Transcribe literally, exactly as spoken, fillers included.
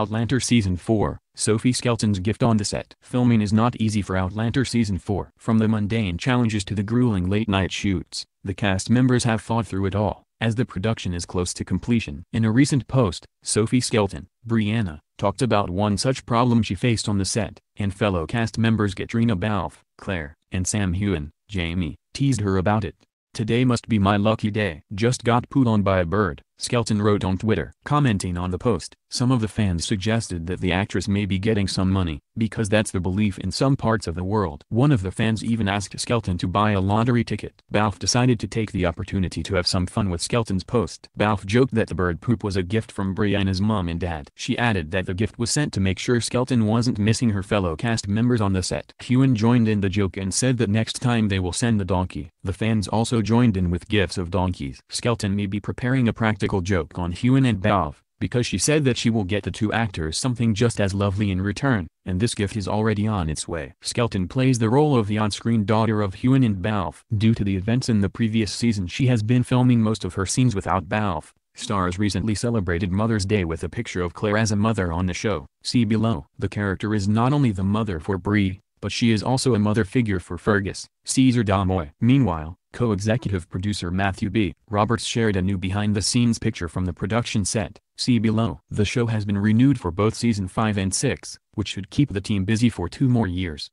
Outlander Season four, Sophie Skelton's gift on the set. Filming is not easy for Outlander Season four. From the mundane challenges to the grueling late-night shoots, the cast members have fought through it all, as the production is close to completion. In a recent post, Sophie Skelton, Brianna, talked about one such problem she faced on the set, and fellow cast members Caitríona Balfe, Claire, and Sam Heughan, Jamie, teased her about it. "Today must be my lucky day. Just got pooed on by a bird," Skelton wrote on Twitter. Commenting on the post, some of the fans suggested that the actress may be getting some money, because that's the belief in some parts of the world. One of the fans even asked Skelton to buy a lottery ticket. Balfe decided to take the opportunity to have some fun with Skelton's post. Balfe joked that the bird poop was a gift from Brianna's mom and dad. She added that the gift was sent to make sure Skelton wasn't missing her fellow cast members on the set. Heughan joined in the joke and said that next time they will send the donkey. The fans also joined in with gifts of donkeys. Skelton may be preparing a practical joke on Heughan and Balfe, because she said that she will get the two actors something just as lovely in return, and this gift is already on its way. Skelton plays the role of the on-screen daughter of Heughan and Balfe. Due to the events in the previous season, she has been filming most of her scenes without Balfe. Stars recently celebrated Mother's Day with a picture of Claire as a mother on the show. See below. The character is not only the mother for Bree, but she is also a mother figure for Fergus, Cesar Damoy. Meanwhile, co-executive producer Matthew B. Roberts shared a new behind-the-scenes picture from the production set. See below. The show has been renewed for both Season five and six, which should keep the team busy for two more years.